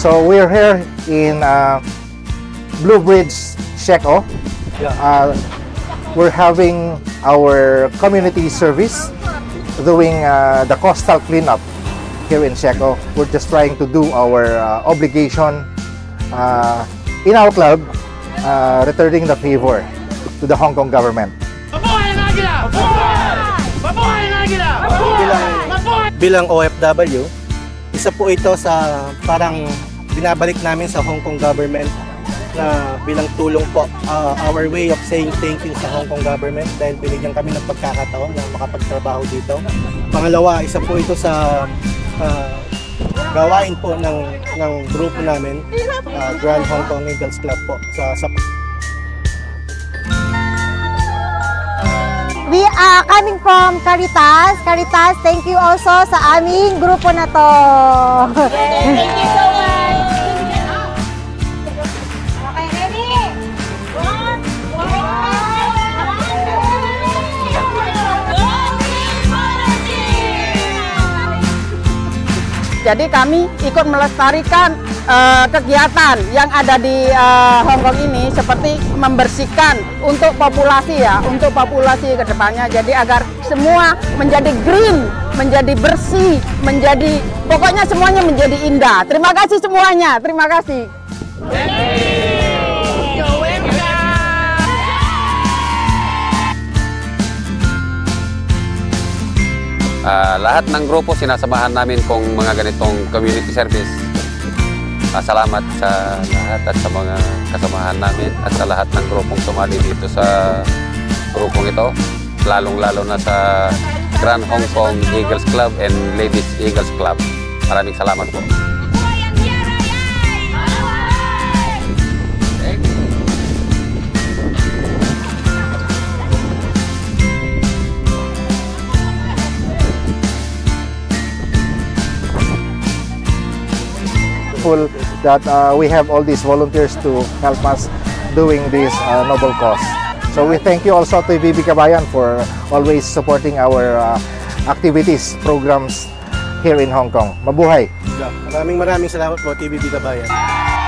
So we're here in Blue Bridge, Shek O. Yeah. We're having our community service doing the coastal cleanup here in Shek O. We're just trying to do our obligation in our club, returning the favor to the Hong Kong government. Bilang OFW, isa po ito sa parang binabalik namin sa Hong Kong government na bilang tulong po, our way of saying thank you sa Hong Kong government dahil binigyan kami ng pagkakataon na makapagtrabaho dito. Pangalawa, isa po ito sa gawain po ng grupo namin, Grand Hong Kong Eagles Club po. We are coming from Caritas. Caritas, thank you also sa aming grupo na to. Yes, thank you so much. Jadi kami ikut melestarikan kegiatan yang ada di Hong Kong ini, seperti membersihkan untuk populasi ya, untuk populasi kedepannya. Jadi agar semua menjadi green, menjadi bersih, menjadi pokoknya semuanya menjadi indah. Terima kasih semuanya, terima kasih. Lahat ng grupo sinasamahan namin kung mga ganitong community service. Salamat sa lahat at sa mga kasamahan namin at sa lahat ng grupong sumali dito sa grupong ito, lalong-lalo na sa Grand Hong Kong Eagles Club and Ladies Eagles Club. Maraming salamat po. That we have all these volunteers to help us doing this noble cause. So we thank you also to TVB Kabayan for always supporting our activities, programs here in Hong Kong. Mabuhay! Maraming salamat po, TVB Kabayan.